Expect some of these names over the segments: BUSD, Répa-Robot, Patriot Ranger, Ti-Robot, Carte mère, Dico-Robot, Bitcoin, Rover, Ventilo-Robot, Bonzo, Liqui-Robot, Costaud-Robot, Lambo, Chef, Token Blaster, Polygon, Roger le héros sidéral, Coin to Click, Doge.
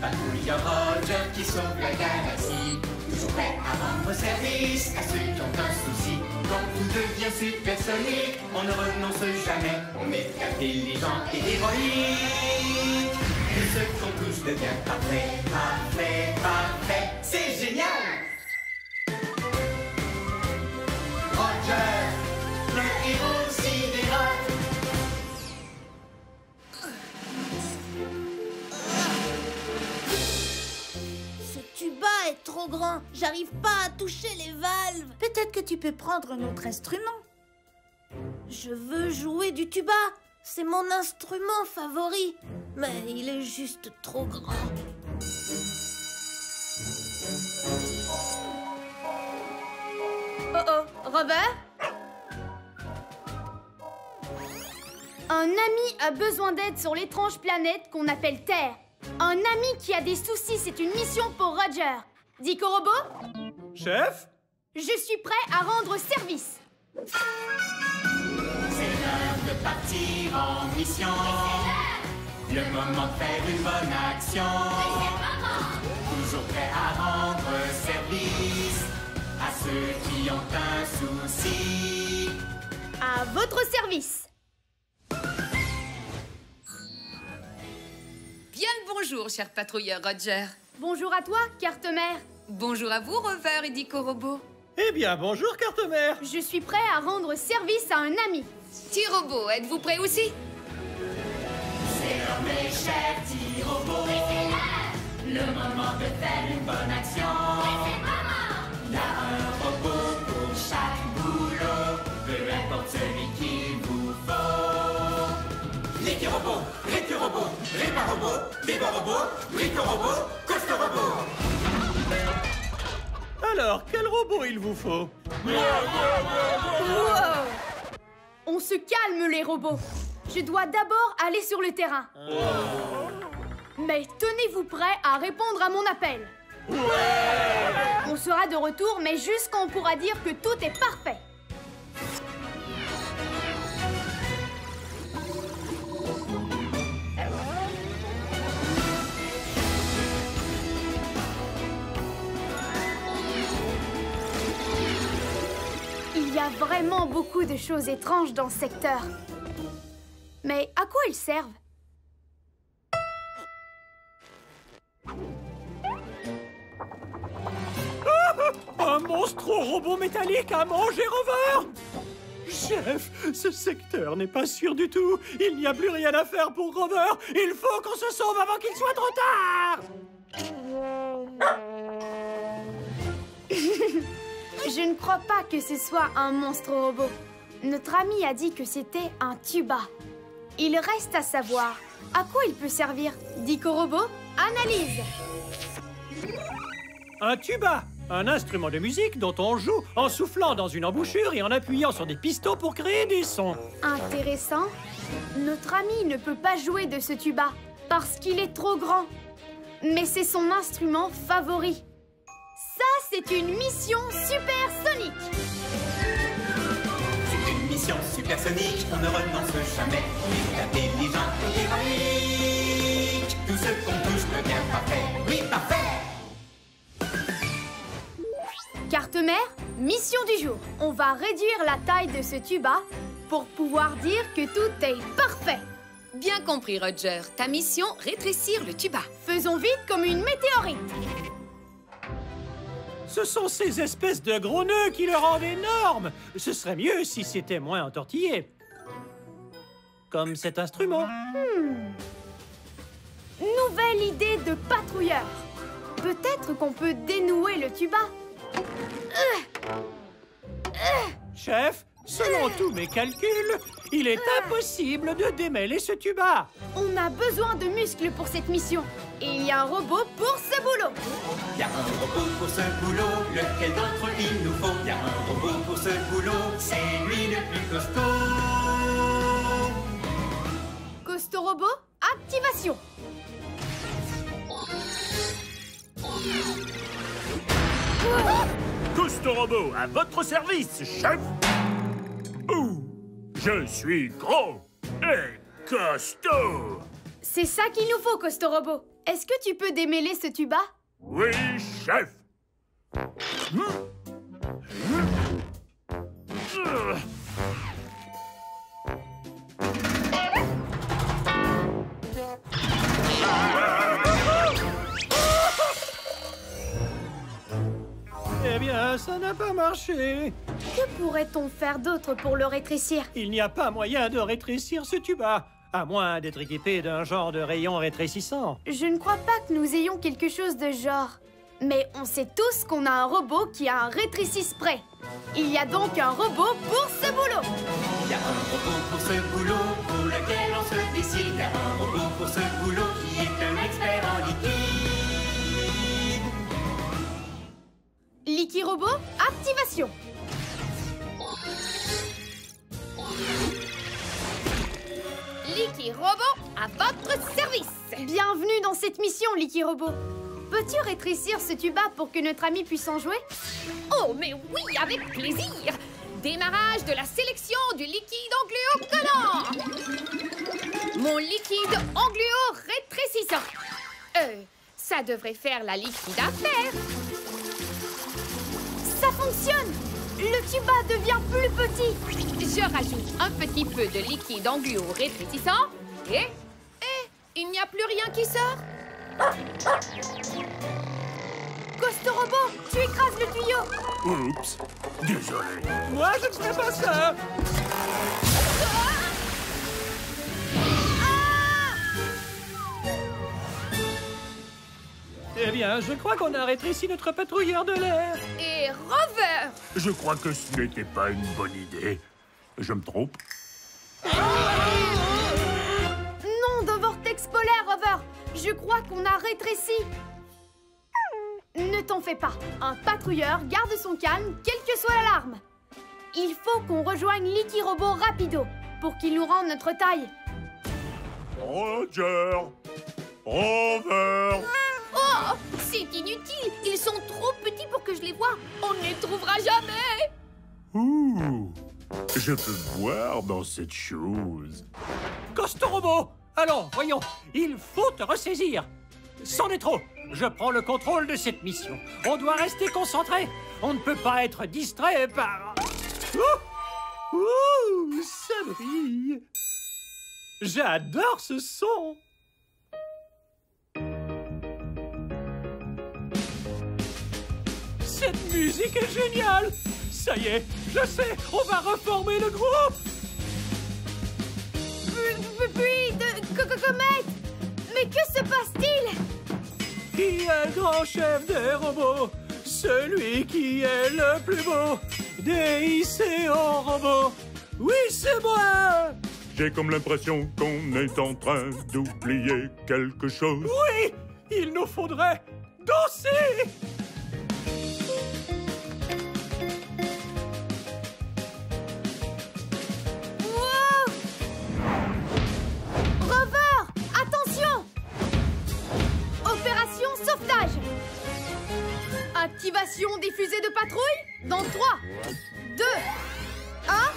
Patrouilleur Roger qui sauve la galaxie, toujours prêt à rendre service à ceux qui ont un souci. Quand vous deviez supersonique, on ne renonce jamais, on est intelligent et héroïque. Et ce qu'on touche devient parfait, parfait, parfait, c'est génial. Roger, le héros sidéral. Est trop grand, j'arrive pas à toucher les valves. Peut-être que tu peux prendre un autre instrument. Je veux jouer du tuba, c'est mon instrument favori, mais il est juste trop grand. Oh oh, Robert? Un ami a besoin d'aide sur l'étrange planète qu'on appelle Terre. Un ami qui a des soucis, c'est une mission pour Roger. Dico-Robot? Chef? Je suis prêt à rendre service. C'est l'heure de partir en mission. Le moment de faire une bonne action. Toujours prêt à rendre service à ceux qui ont un souci. À votre service. Bien le bonjour, cher patrouilleur Roger. Bonjour à toi, Carte mère. Bonjour à vous, Rover et Dico-Robot. Eh bien, bonjour, Carte mère. Je suis prêt à rendre service à un ami. Ti-Robot, êtes-vous prêt aussi? C'est l'heure, mes chers Ti-Robot. Le moment de faire une bonne action. Il y a un robot pour chaque boulot, peu importe celui qu'il vous faut. Liqui-Robot, Répa-Robot, Dico-Robot, Dico-Robot, Costaud-Robot. Alors, quel robot il vous faut? Wow. On se calme, les robots. Je dois d'abord aller sur le terrain. Mais tenez-vous prêts à répondre à mon appel. On sera de retour, mais jusqu'on pourra dire que tout est parfait. Il y a vraiment beaucoup de choses étranges dans ce secteur. Mais à quoi ils servent? Un monstre robot métallique à manger, Rover! Chef, ce secteur n'est pas sûr du tout. Il n'y a plus rien à faire pour Rover. Il faut qu'on se sauve avant qu'il soit trop tard. Je ne crois pas que ce soit un monstre robot. Notre ami a dit que c'était un tuba. Il reste à savoir à quoi il peut servir. Dico-Robot, analyse. Un tuba, un instrument de musique dont on joue en soufflant dans une embouchure et en appuyant sur des pistons pour créer des sons. Intéressant. Notre ami ne peut pas jouer de ce tuba parce qu'il est trop grand. Mais c'est son instrument favori. Ça, c'est une mission supersonique. C'est une mission supersonique, on ne renonce jamais. On est intelligent et héroïque. Tout ce qu'on touche devient parfait, oui, parfait. Carte mère, mission du jour. On va réduire la taille de ce tuba pour pouvoir dire que tout est parfait. Bien compris, Roger. Ta mission, rétrécir le tuba. Faisons vite comme une météorite. Ce sont ces espèces de gros nœuds qui le rendent énorme. Ce serait mieux si c'était moins entortillé. Comme cet instrument. Nouvelle idée de patrouilleur. Peut-être qu'on peut dénouer le tuba. Chef, selon tous mes calculs, il est impossible de démêler ce tuba. On a besoin de muscles pour cette mission. Et il y a un robot pour ce boulot. Il y a un robot pour ce boulot, lequel d'autre il nous faut? Il y a un robot pour ce boulot, c'est lui le plus costaud. Costaud-Robot, activation. Costaud-Robot, à votre service, chef. Ouh, je suis gros et costaud. C'est ça qu'il nous faut, Costaud-Robot. Est-ce que tu peux démêler ce tuba? Oui, chef. Eh bien, ça n'a pas marché. Que pourrait-on faire d'autre pour le rétrécir? Il n'y a pas moyen de rétrécir ce tuba, à moins d'être équipé d'un genre de rayon rétrécissant. Je ne crois pas que nous ayons quelque chose de genre. Mais on sait tous qu'on a un robot qui a un rétrécisse-spray. Il y a donc un robot pour ce boulot. Il y a un robot pour ce boulot, pour lequel on se décide. Il y a un robot pour ce boulot qui est un expert en liquide. Liqui-Robot, activation. Liqui-Robot, à votre service. Bienvenue dans cette mission, Liqui-Robot. Peux-tu rétrécir ce tuba pour que notre ami puisse en jouer? Oh, mais oui, avec plaisir! Démarrage de la sélection du liquide engluo-collant! Mon liquide engluo-rétrécissant! Ça devrait faire la liquide affaire! Ça fonctionne! Le tuba devient plus petit! Je rajoute un petit peu de liquide engluo-rétrécissant et... il n'y a plus rien qui sort! Costaud-Robot, tu écrases le tuyau. Oups, désolé. Moi, je ne ferai pas ça. Eh bien, je crois qu'on a rétréci notre patrouilleur de l'air. Et Rover. Je crois que ce n'était pas une bonne idée. Je me trompe. Non, de vortex polaire, Rover. Je crois qu'on a rétréci. Ne t'en fais pas. Un patrouilleur garde son calme, quelle que soit l'alarme. Il faut qu'on rejoigne Liqui-Robot rapido pour qu'il nous rende notre taille. Roger! Rover! Oh! C'est inutile! Ils sont trop petits pour que je les voie. On ne les trouvera jamais. Ouh! Je peux boire dans cette chose. Costaud-Robot! Alors, voyons, il faut te ressaisir. C'en est trop. Je prends le contrôle de cette mission. On doit rester concentré. On ne peut pas être distrait par... Ouh, ouh, ça brille. J'adore ce son. Cette musique est géniale. Ça y est, je sais, on va reformer le groupe. Puis de comète. Mais que se passe-t-il? Qui est le grand chef des robots? Celui qui est le plus beau des Dico-Robots. Oui, c'est moi. J'ai comme l'impression qu'on est en train d'oublier quelque chose. Oui, il nous faudrait danser. Sauvetage. Activation des fusées de patrouille dans 3, 2, 1.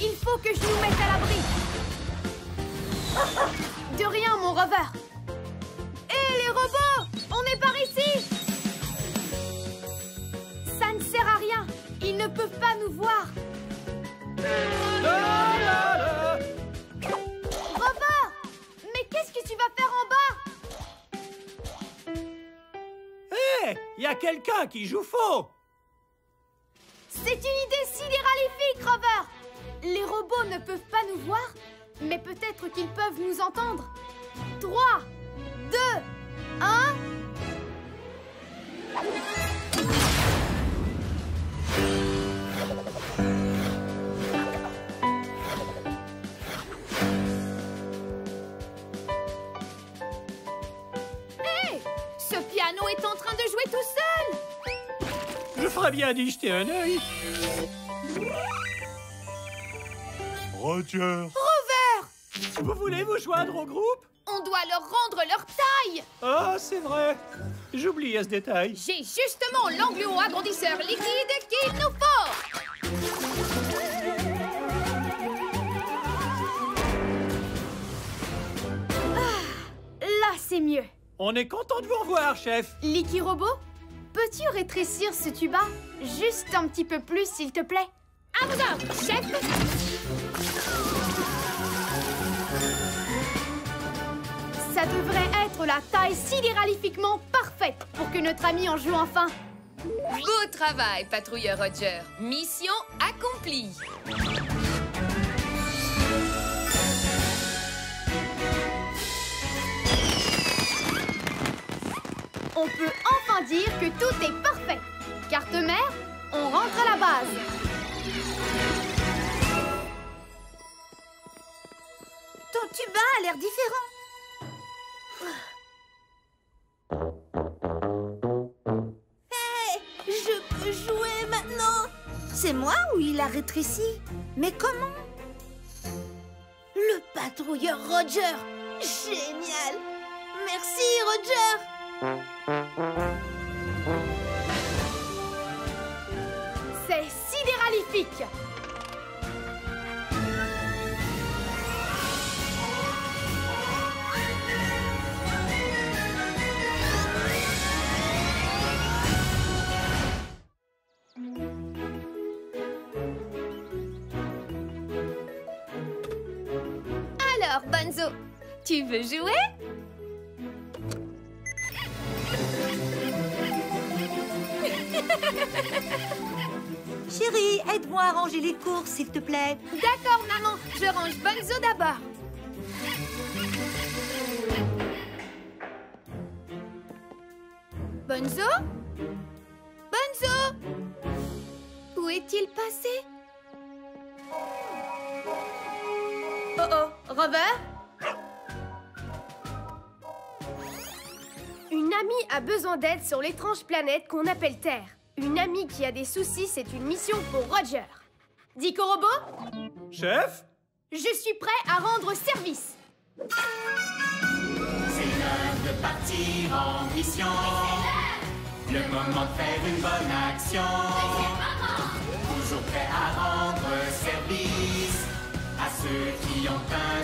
Il faut que je nous mette à l'abri. De rien, mon Rover. Hé, les robots, on est par ici. Ça ne sert à rien. Ils ne peuvent pas nous voir. Rover, mais qu'est-ce que tu vas faire en bas? Hé, il y a quelqu'un qui joue faux. C'est une idée sidéralifique, Rover. Les robots ne peuvent pas nous voir, mais peut-être qu'ils peuvent nous entendre. 3, 2, 1... est en train de jouer tout seul. Je ferais bien d'y jeter un œil. Roger. Rover. Vous voulez vous joindre au groupe? On doit leur rendre leur taille. Ah, c'est vrai. J'oubliais ce détail. J'ai justement l'anglo agrandisseur liquide qu'il nous faut. Ah, là, c'est mieux. On est content de vous revoir, chef. Liqui-Robot, peux-tu rétrécir ce tuba juste un petit peu plus, s'il te plaît? À vos ordres, chef. Ça devrait être la taille sidéralifiquement parfaite pour que notre ami en joue enfin. Beau travail, patrouilleur Roger. Mission accomplie. On peut enfin dire que tout est parfait. Carte mère, on rentre à la base. Ton tuba a l'air différent. Hey, je peux jouer maintenant. C'est moi ou il a rétréci? Mais comment? Le patrouilleur Roger. Génial. Merci Roger. C'est sidéralifique. Alors, Bonzo, tu veux jouer? Chérie, aide-moi à ranger les courses, s'il te plaît. D'accord, maman, je range Bonzo d'abord. Bonzo? Bonzo? Où est-il passé? Oh oh, Rover? Une amie a besoin d'aide sur l'étrange planète qu'on appelle Terre. Une amie qui a des soucis, c'est une mission pour Roger. Dico-Robot? Chef? Je suis prêt à rendre service. C'est l'heure de partir en mission. Oui, le moment de faire une bonne action. Oui, toujours prêt à rendre service à ceux qui ont un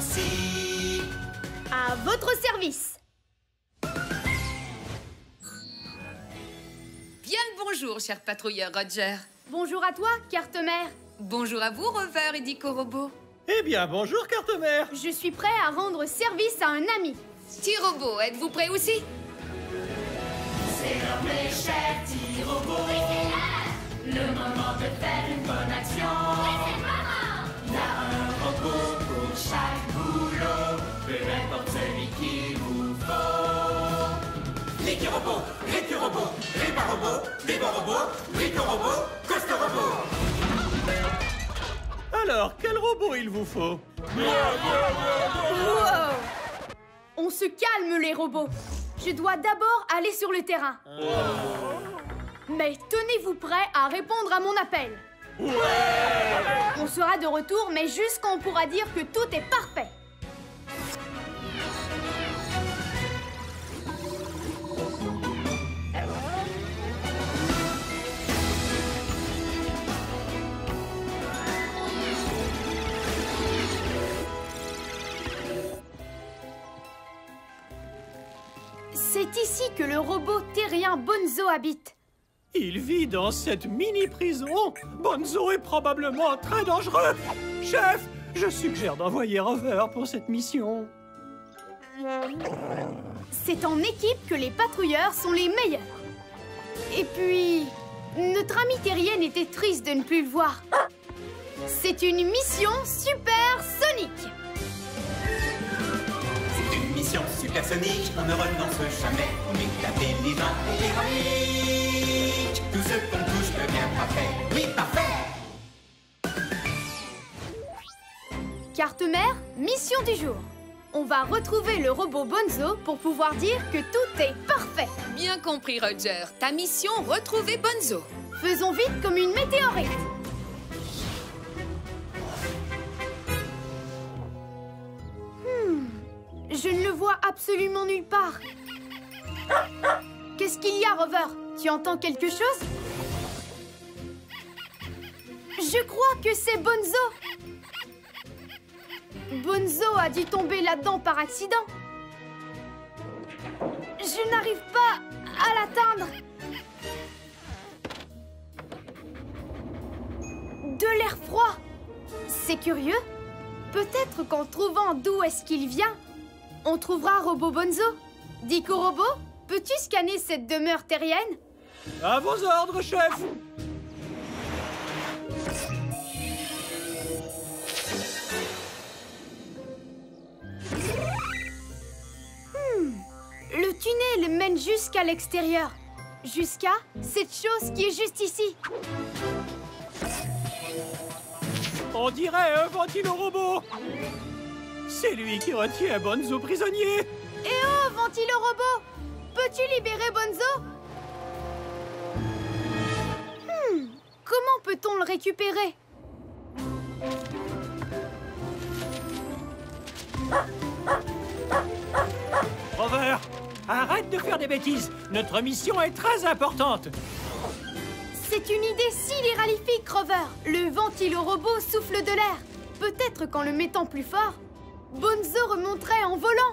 souci. À votre service. Bien le bonjour, cher patrouilleur Roger. Bonjour à toi, Carte mère. Bonjour à vous, Rover et Dico-Robot. Eh bien, bonjour, Carte mère. Je suis prêt à rendre service à un ami. Ti-Robot, êtes-vous prêt aussi? C'est l'heure, mes chers Ti-Robot. Oui, le moment de faire une bonne action. Oui, il y a un robot pour chaque boulot, peu importe celui qu'il vous faut. Liqui-Robot, Répa-Robot, Dico-Robot, Dico-Robot, Costaud-Robot. Alors, quel robot il vous faut? Wow. On se calme, les robots. Je dois d'abord aller sur le terrain. Oh. Mais tenez-vous prêts à répondre à mon appel. Ouais. On sera de retour, mais jusqu'on pourra dire que tout est parfait. C'est ici que le robot terrien Bonzo habite. Il vit dans cette mini-prison. Bonzo est probablement très dangereux. Chef, je suggère d'envoyer Rover pour cette mission. C'est en équipe que les patrouilleurs sont les meilleurs. Et puis, notre ami terrienne était triste de ne plus le voir. C'est une mission supersonique. Supersonique, on ne renonce jamais. On est la délivrance héroïque. Tout ce qu'on touche devient parfait. Oui, parfait. Carte mère, mission du jour. On va retrouver le robot Bonzo pour pouvoir dire que tout est parfait. Bien compris, Roger. Ta mission, retrouver Bonzo. Faisons vite comme une météorite. Je ne le vois absolument nulle part. Qu'est-ce qu'il y a, Rover? Tu entends quelque chose? Je crois que c'est Bonzo. Bonzo a dû tomber là-dedans par accident. Je n'arrive pas à l'atteindre. De l'air froid. C'est curieux. Peut-être qu'en trouvant d'où est-ce qu'il vient, on trouvera Robot Bonzo. Dico-Robot, peux-tu scanner cette demeure terrienne? À vos ordres, chef! Le tunnel mène jusqu'à l'extérieur, jusqu'à cette chose qui est juste ici. On dirait un Ventilo-Robot. C'est lui qui retient Bonzo prisonnier. Eh oh, Ventilo-Robot, peux-tu libérer Bonzo? Comment peut-on le récupérer? Rover, arrête de faire des bêtises. Notre mission est très importante. C'est une idée sidéralifique, Rover. Le Ventilo-Robot souffle de l'air. Peut-être qu'en le mettant plus fort, Bonzo remonterait en volant.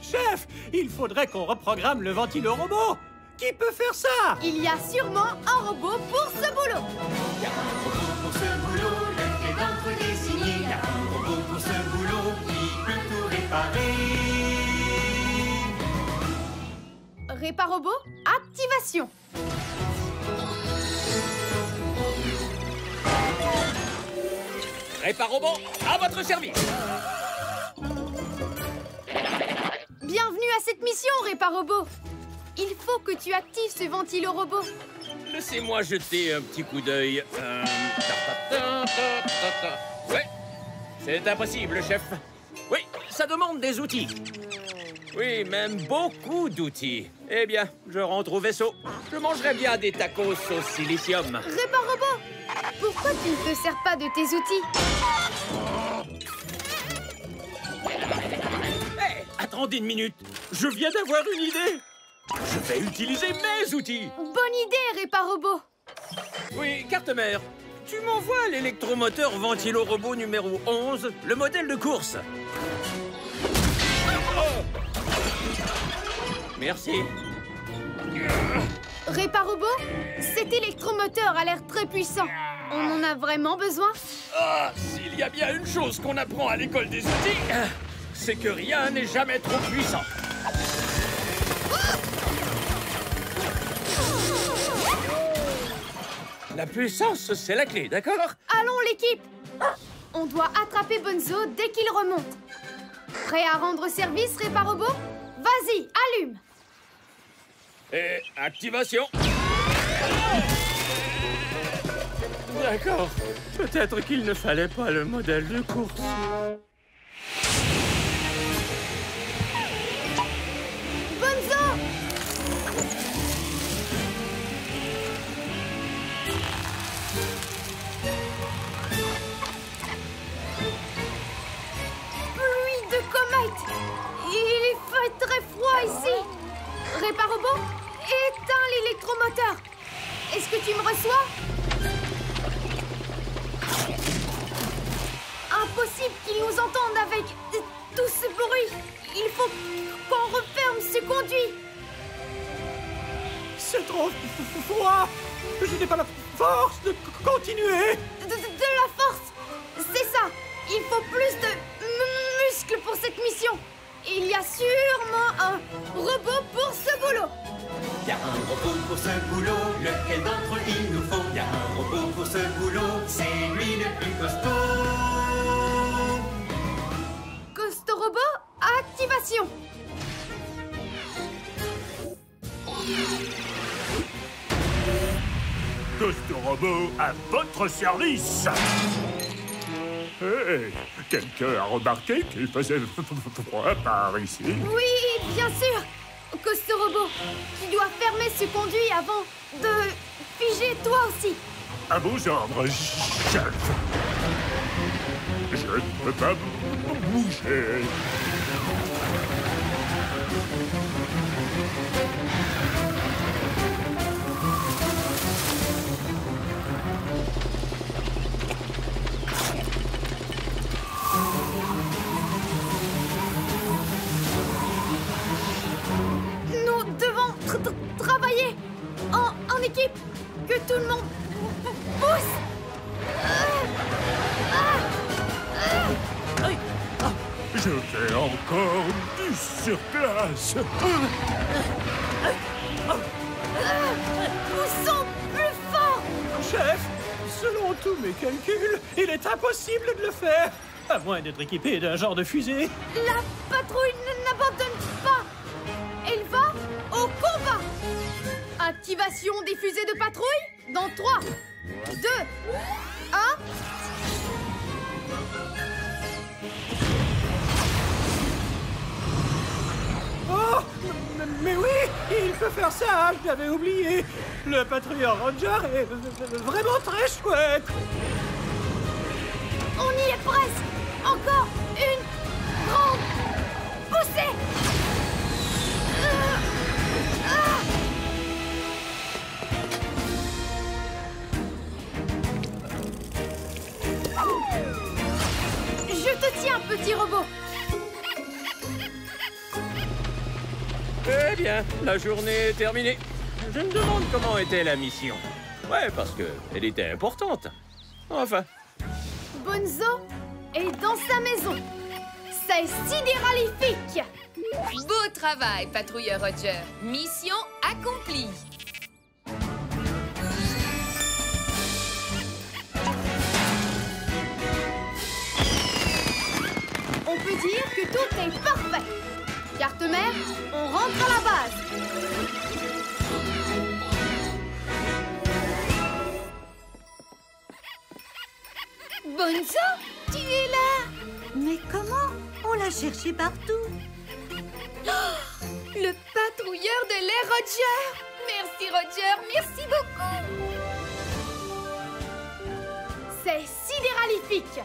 Chef, il faudrait qu'on reprogramme le Ventilo-Robot. Qui peut faire ça? Il y a sûrement un robot pour ce boulot. Il y a un robot pour ce boulot, le clé d'entre les signes. Il y a un robot pour ce boulot, il peut tout réparer. Répa-Robot, activation. Répa-Robot, à votre service. Bienvenue à cette mission, Répa-Robot. Il faut que tu actives ce Ventilo-Robot. Laissez-moi jeter un petit coup d'œil. Ouais, c'est impossible, chef. Oui, ça demande des outils. Oui, même beaucoup d'outils. Eh bien, je rentre au vaisseau. Je mangerai bien des tacos au silicium. Répa-Robot, pourquoi tu ne te sers pas de tes outils? Hé, attendez une minute. Je viens d'avoir une idée. Je vais utiliser mes outils. Bonne idée, Répa-Robot. Oui, carte mère. Tu m'envoies l'électromoteur Ventilo-Robot numéro 11, le modèle de course. Oh! Merci. Répa-Robot, cet électromoteur a l'air très puissant. On en a vraiment besoin? Ah, s'il y a bien une chose qu'on apprend à l'école des outils, c'est que rien n'est jamais trop puissant. La puissance, c'est la clé, d'accord? Allons, l'équipe! On doit attraper Bonzo dès qu'il remonte. Prêt à rendre service, Répa-Robot? Vas-y, allume! Et activation. D'accord. Peut-être qu'il ne fallait pas le modèle de course. Bonzo! Pluie de comètes! Il fait très froid ici! Répa-Robot, éteins l'électromoteur. Est-ce que tu me reçois? Impossible qu'ils nous entendent avec tout ce bruit. Il faut qu'on referme ce conduit. C'est trop froid. Je n'ai pas la force de continuer. De la force, c'est ça. Il faut plus de muscles pour cette mission. Il y a sûrement un robot pour ce boulot. Il y a un robot pour ce boulot, lequel d'entre il nous faut? Il y a un robot pour ce boulot, c'est lui le plus costaud. Costaud-Robot, activation. Costaud-Robot à votre service. Hey, quelqu'un a remarqué qu'il faisait froid par ici? Oui, bien sûr. Costaud-Robot, tu dois fermer ce conduit avant de figer toi aussi. À vos ordres, chef. Je ne peux pas bouger. Poussons plus fort! Chef, selon tous mes calculs, il est impossible de le faire, à moins d'être équipé d'un genre de fusée. La patrouille n'abandonne pas. Elle va au combat. Activation des fusées de patrouille dans 3, 2, 1... Oh, mais oui, il peut faire ça, je l'avais oublié. Le Patriot Ranger est vraiment très chouette. On y est presque. Encore une grande poussée. Je te tiens, petit robot. Eh bien, la journée est terminée. Je me demande comment était la mission. Ouais, parce qu'elle était importante. Enfin. Bonzo est dans sa maison. C'est sidéralifique. Beau travail, patrouilleur Roger. Mission accomplie. On peut dire que tout est parfait. Carte mère, on rentre à la base. Bonzo, tu es là. Mais comment? On l'a cherché partout. Oh, le patrouilleur de l'air Roger. Merci Roger, merci beaucoup. C'est sidéralifique.